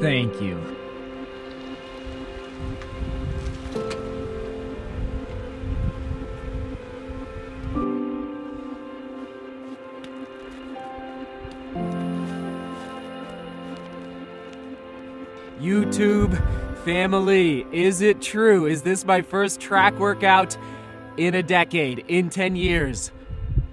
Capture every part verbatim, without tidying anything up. Thank you. YouTube family, is it true? Is this my first track workout in a decade, in ten years?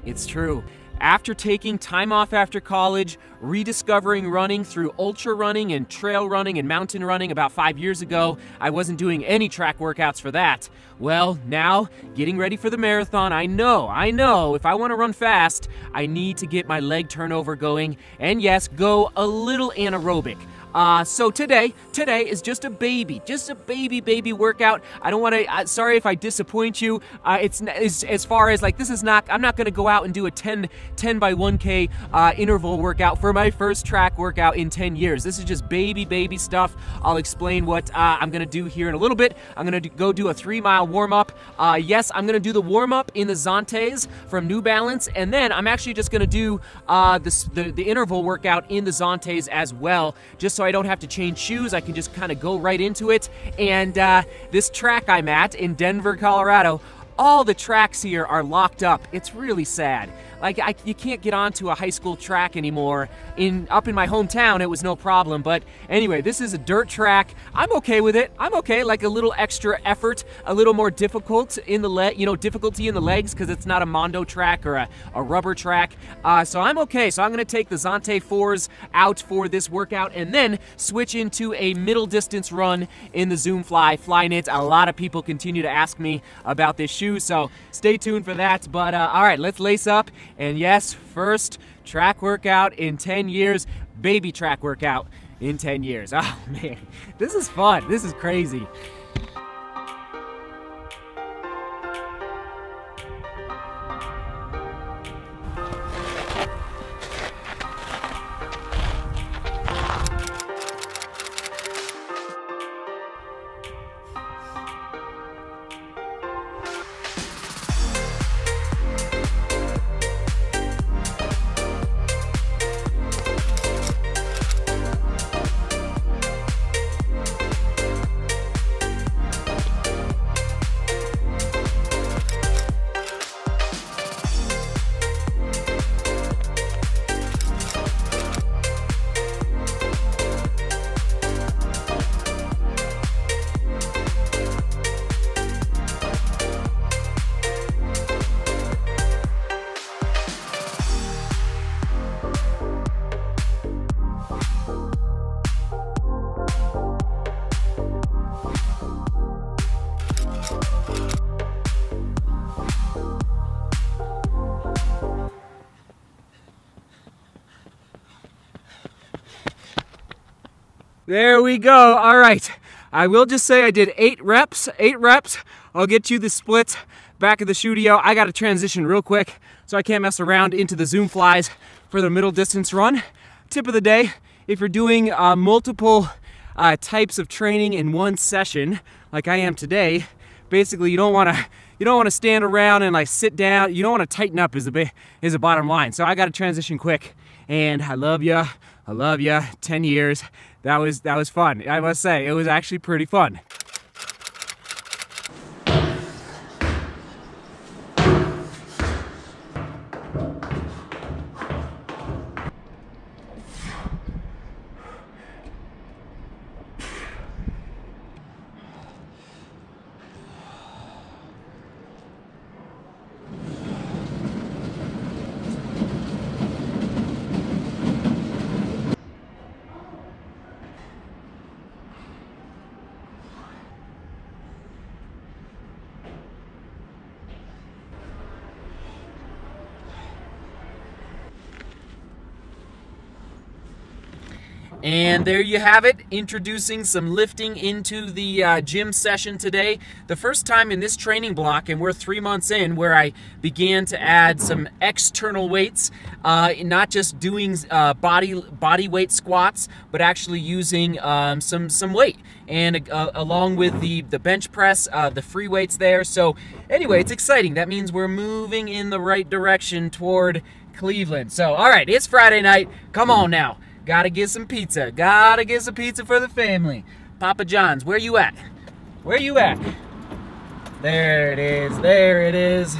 It's true. After taking time off after college, rediscovering running through ultra running and trail running and mountain running about five years ago, I wasn't doing any track workouts for that. Well, now, getting ready for the marathon, I know, I know, if I want to run fast, I need to get my leg turnover going, and yes, go a little anaerobic. Uh, so today, today is just a baby, just a baby, baby workout. I don't want to, uh, sorry if I disappoint you. Uh, it's, it's as far as like, this is not, I'm not going to go out and do a ten by one K uh, interval workout for my first track workout in ten years. This is just baby, baby stuff. I'll explain what uh, I'm going to do here in a little bit. I'm going to go do a three mile warm up. Uh, yes, I'm going to do the warm up in the Zantes from New Balance. And then I'm actually just going to do uh, this, the, the interval workout in the Zantes as well, just so I don't have to change shoes. I can just kind of go right into it. And uh, this track I'm at in Denver, Colorado, all the tracks here are locked up. It's really sad. Like, I, you can't get onto a high school track anymore. In up in my hometown, it was no problem. But anyway, this is a dirt track. I'm okay with it. I'm okay. Like a little extra effort, a little more difficult in the le you know, difficulty in the legs, because it's not a Mondo track or a, a rubber track. Uh, so I'm okay. So I'm gonna take the Zante fours out for this workout and then switch into a middle distance run in the Zoom Fly Flyknit. A lot of people continue to ask me about this shoe, so stay tuned for that. But uh, all right, let's lace up. And yes, first track workout in ten years, baby track workout in ten years. Oh man, this is fun, this is crazy. There we go. All right. I will just say I did eight reps, eight reps. I'll get you the split back at the studio. I got to transition real quick so I can't mess around into the Zoom Flies for the middle distance run. Tip of the day, if you're doing uh, multiple uh, types of training in one session, like I am today, basically you don't want to you don't want to stand around and like sit down. You don't want to tighten up is the is the bottom line. So I got to transition quick. And I love you. I love you. ten years. That was, that was fun. I must say, it was actually pretty fun. And there you have it, introducing some lifting into the uh, gym session today. The first time in this training block, and we're three months in, where I began to add some external weights, uh, not just doing uh, body body weight squats, but actually using um, some some weight, and uh, along with the the bench press, uh, the free weights there. So anyway, it's exciting. That means we're moving in the right direction toward Cleveland. So all right, it's Friday night. Come on now. Gotta get some pizza. Gotta get some pizza for the family. Papa John's, where you at? Where you at? There it is. There it is.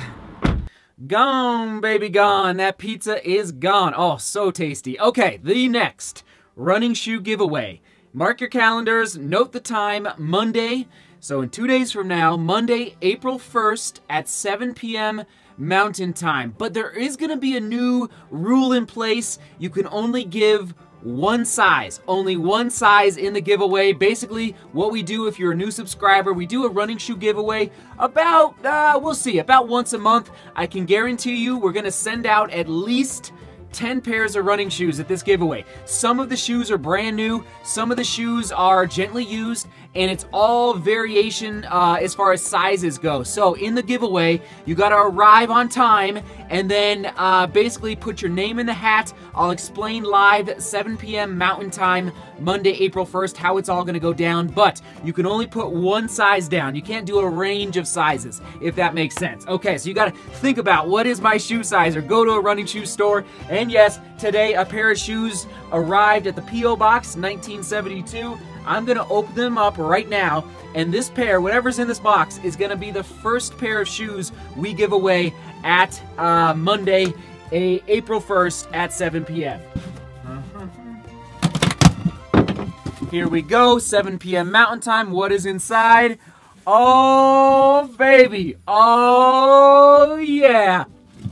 Gone, baby, gone. That pizza is gone. Oh, so tasty. Okay, the next running shoe giveaway. Mark your calendars. Note the time. Monday. So in two days from now, Monday, April first at seven p m Mountain Time. But there is going to be a new rule in place. You can only give one size, only one size in the giveaway. Basically, what we do if you're a new subscriber, we do a running shoe giveaway about, uh, we'll see, about once a month. I can guarantee you we're going to send out at least ten pairs of running shoes at this giveaway. Some of the shoes are brand new, some of the shoes are gently used, and it's all variation uh, as far as sizes go. So in the giveaway, you gotta arrive on time and then uh, basically put your name in the hat. I'll explain live at seven p m Mountain Time, Monday, April first, how it's all gonna go down, but you can only put one size down. You can't do a range of sizes, if that makes sense. Okay, so you gotta think about what is my shoe size, or go to a running shoe store. And yes, today a pair of shoes arrived at the P O Box, nineteen seventy-two. I'm gonna open them up right now, and this pair, whatever's in this box, is gonna be the first pair of shoes we give away at uh, Monday, a April first at seven p m Here we go, seven p m Mountain Time. What is inside? Oh, baby. Oh, yeah.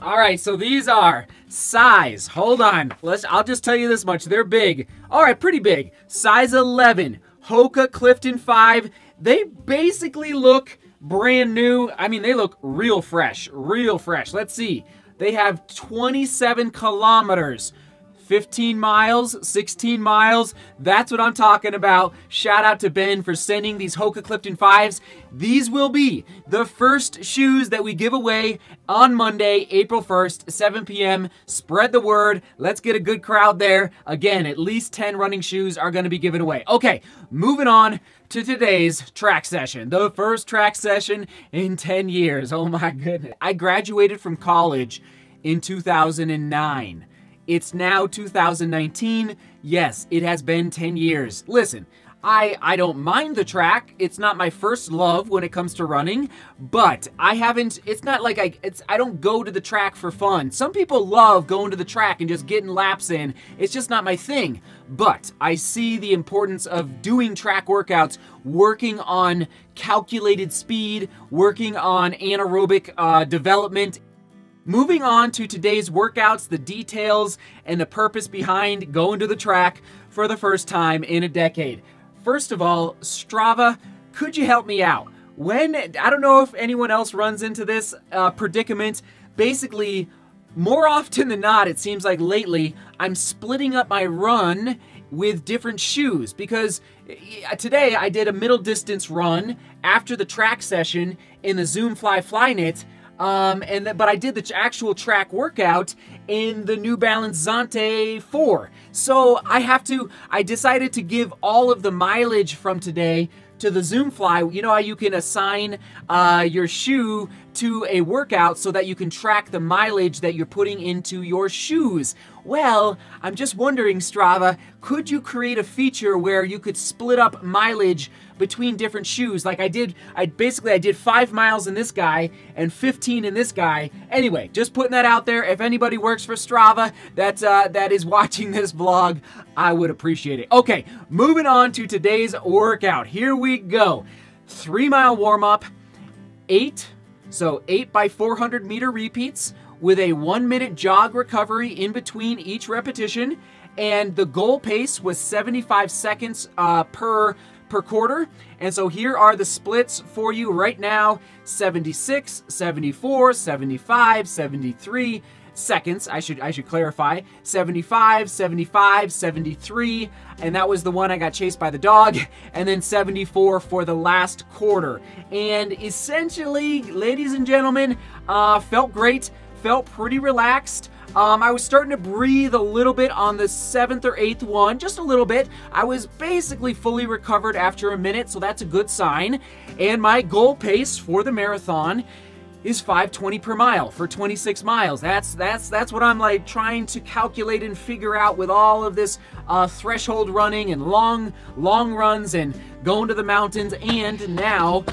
All right, so these are size. Hold on. Let's, I'll just tell you this much. They're big. All right, pretty big. Size eleven, Hoka Clifton five. They basically look brand new. I mean, they look real fresh, real fresh. Let's see. They have twenty-seven kilometers. fifteen miles, sixteen miles, that's what I'm talking about. Shout out to Ben for sending these Hoka Clifton fives. These will be the first shoes that we give away on Monday, April first, seven p m Spread the word. Let's get a good crowd there. Again, at least ten running shoes are gonna be given away. Okay, moving on to today's track session. The first track session in ten years. Oh my goodness. I graduated from college in two thousand nine. It's now two thousand nineteen. Yes, it has been ten years. Listen, I, I don't mind the track. It's not my first love when it comes to running, but I haven't, it's not like I, it's, I don't go to the track for fun. Some people love going to the track and just getting laps in. It's just not my thing. But I see the importance of doing track workouts, working on calculated speed, working on anaerobic uh, development. Moving on to today's workouts, the details, and the purpose behind going to the track for the first time in a decade. First of all, Strava, could you help me out? When, I don't know if anyone else runs into this uh, predicament, basically, more often than not, it seems like lately, I'm splitting up my run with different shoes, because today I did a middle distance run after the track session in the Zoom Fly Flyknit, Um, and but I did the actual track workout in the New Balance Zante four. So I have to, I decided to give all of the mileage from today to the Zoom Fly. You know how you can assign uh, your shoe to a workout so that you can track the mileage that you're putting into your shoes. Well, I'm just wondering, Strava, could you create a feature where you could split up mileage between different shoes? Like I did, I basically I did five miles in this guy and fifteen in this guy. Anyway, just putting that out there. If anybody works for Strava that, uh, that is watching this vlog, I would appreciate it. Okay, moving on to today's workout. Here we go. Three mile warm up, eight, so eight by four hundred meter repeats with a one minute jog recovery in between each repetition. And the goal pace was seventy-five seconds uh, per per quarter. And so here are the splits for you right now: seventy-six, seventy-four, seventy-five, seventy-three, seconds. I should I should clarify. seventy-five, seventy-five, seventy-three, and that was the one I got chased by the dog, and then seventy-four for the last quarter. And essentially, ladies and gentlemen, uh, felt great, felt pretty relaxed. Um, I was starting to breathe a little bit on the seventh or eighth one, just a little bit. I was basically fully recovered after a minute, so that's a good sign. And my goal pace for the marathon is five twenty per mile for twenty-six miles. That's that's that's what I'm like trying to calculate and figure out with all of this uh, threshold running and long long runs and going to the mountains and now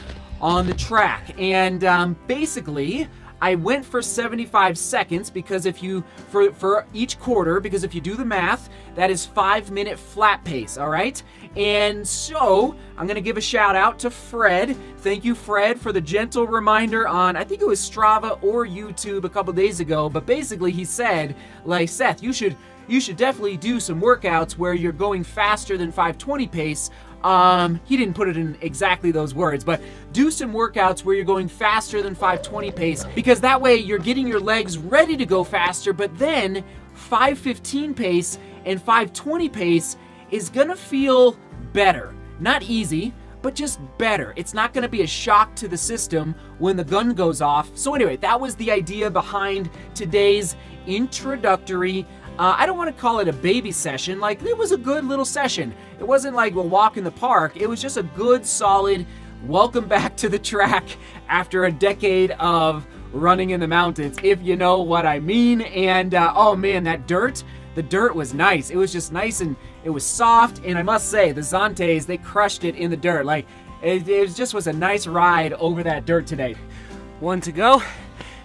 on the track. And um, basically, I went for seventy-five seconds because if you, for, for each quarter, because if you do the math, that is five minute flat pace, all right? And so, I'm gonna give a shout out to Fred. Thank you, Fred, for the gentle reminder on, I think it was Strava or YouTube a couple days ago, but basically he said, like, Seth, you should, you should definitely do some workouts where you're going faster than five twenty pace. Um, he didn't put it in exactly those words, but do some workouts where you're going faster than five twenty pace, because that way you're getting your legs ready to go faster, but then five fifteen pace and five twenty pace is gonna feel better. Not easy, but just better. It's not gonna be a shock to the system when the gun goes off. So anyway, that was the idea behind today's introductory Uh, I don't want to call it a baby session. Like, it was a good little session. It wasn't like a walk in the park. It was just a good, solid, welcome back to the track after a decade of running in the mountains, if you know what I mean. And, uh, oh man, that dirt, the dirt was nice. It was just nice and it was soft. And I must say, the Zantes, they crushed it in the dirt. Like, it, it just was a nice ride over that dirt today. One to go.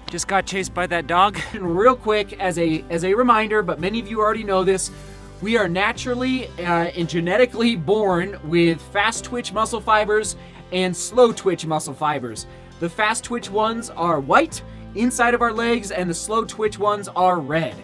Just got chased by that dog. And real quick, as a as a reminder, but many of you already know this, we are naturally uh, and genetically born with fast twitch muscle fibers and slow twitch muscle fibers. The fast twitch ones are white inside of our legs and the slow twitch ones are red.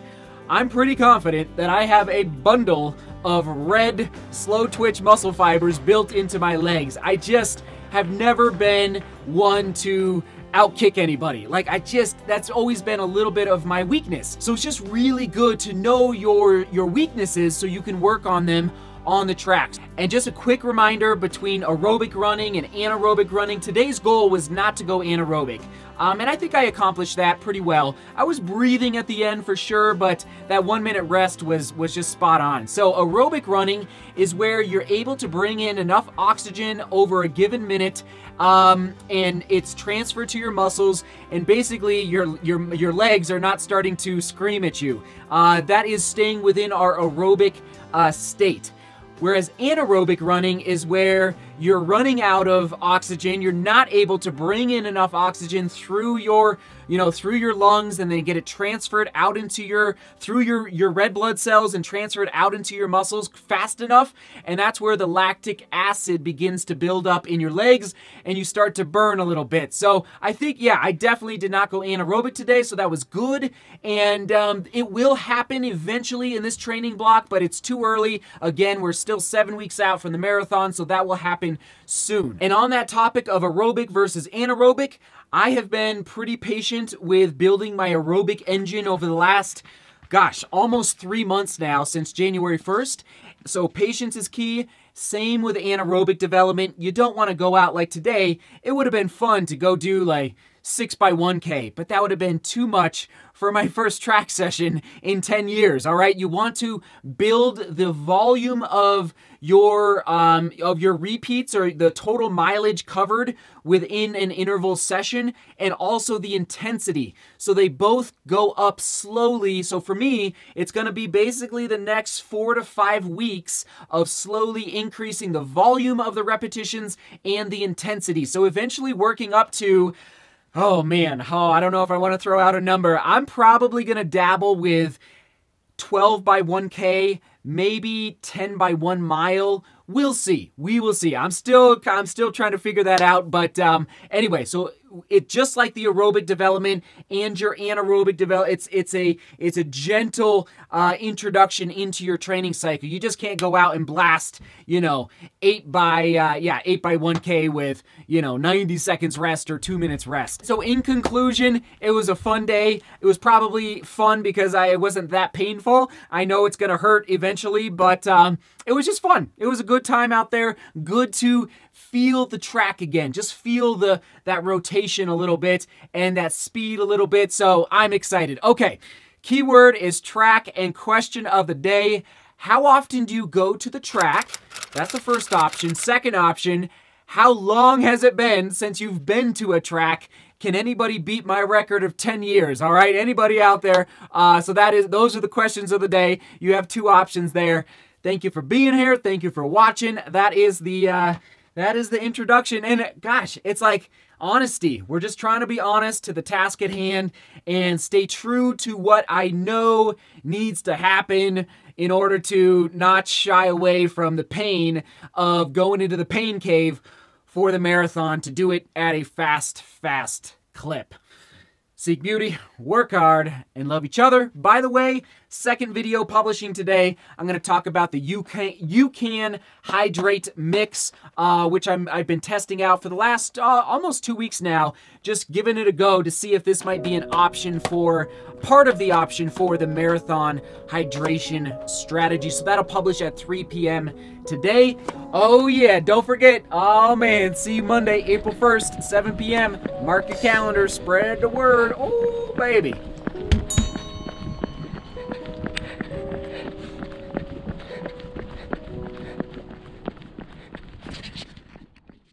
I'm pretty confident that I have a bundle of red slow twitch muscle fibers built into my legs. I just have never been one to outkick anybody. Like, I just, that's always been a little bit of my weakness. So it's just really good to know your your weaknesses so you can work on them on the tracks. And just a quick reminder, between aerobic running and anaerobic running, today's goal was not to go anaerobic. Um, and I think I accomplished that pretty well. I was breathing at the end for sure, but that one minute rest was, was just spot on. So aerobic running is where you're able to bring in enough oxygen over a given minute, um, and it's transferred to your muscles, and basically your, your, your legs are not starting to scream at you. Uh, that is staying within our aerobic uh, state. Whereas anaerobic running is where you're running out of oxygen, you're not able to bring in enough oxygen through your, you know, through your lungs, and then get it transferred out into your, through your, your red blood cells and transferred out into your muscles fast enough, and that's where the lactic acid begins to build up in your legs, and you start to burn a little bit. So I think, yeah, I definitely did not go anaerobic today, so that was good, and um, it will happen eventually in this training block, but it's too early. Again, we're still seven weeks out from the marathon, so that will happen soon. And on that topic of aerobic versus anaerobic, I have been pretty patient with building my aerobic engine over the last, gosh, almost three months now, since January first. So patience is key. Same with anaerobic development. You don't want to go out like today. It would have been fun to go do like six by one K, but that would have been too much for my first track session in ten years, all right? You want to build the volume of your um, of your repeats, or the total mileage covered within an interval session, and also the intensity. So they both go up slowly. So for me, it's gonna be basically the next four to five weeks of slowly increasing the volume of the repetitions and the intensity. So eventually working up to, oh man, oh, I don't know if I want to throw out a number. I'm probably going to dabble with twelve by one K, maybe ten by one mile. We'll see. We will see. I'm still I'm still trying to figure that out, but um anyway, so it just like the aerobic development and your anaerobic development. It's it's a it's a gentle uh, introduction into your training cycle. You just can't go out and blast, you know, eight by uh, yeah eight by one k with, you know, ninety seconds rest or two minutes rest. So in conclusion, it was a fun day. It was probably fun because I it wasn't that painful. I know it's gonna hurt eventually, but um, it was just fun. It was a good time out there. Good to feel the track again. Just feel the that rotation a little bit and that speed a little bit. So I'm excited. Okay, keyword is track, and question of the day: how often do you go to the track? That's the first option. Second option: how long has it been since you've been to a track? Can anybody beat my record of ten years? All right, anybody out there? Uh, so that is those are the questions of the day. You have two options there. Thank you for being here. Thank you for watching. That is the uh, that is the introduction. And gosh, it's like honesty. We're just trying to be honest to the task at hand and stay true to what I know needs to happen in order to not shy away from the pain of going into the pain cave for the marathon to do it at a fast, fast clip. Seek beauty, work hard, and love each other. By the way, second video publishing today, I'm going to talk about the You Can, you Can Hydrate Mix, uh, which I'm, I've been testing out for the last uh, almost two weeks now, just giving it a go to see if this might be an option for, part of the option for the marathon hydration strategy. So that'll publish at three p m today. Oh yeah, don't forget, oh man, see you Monday, April first, seven p m Mark your calendar, spread the word. Oh baby.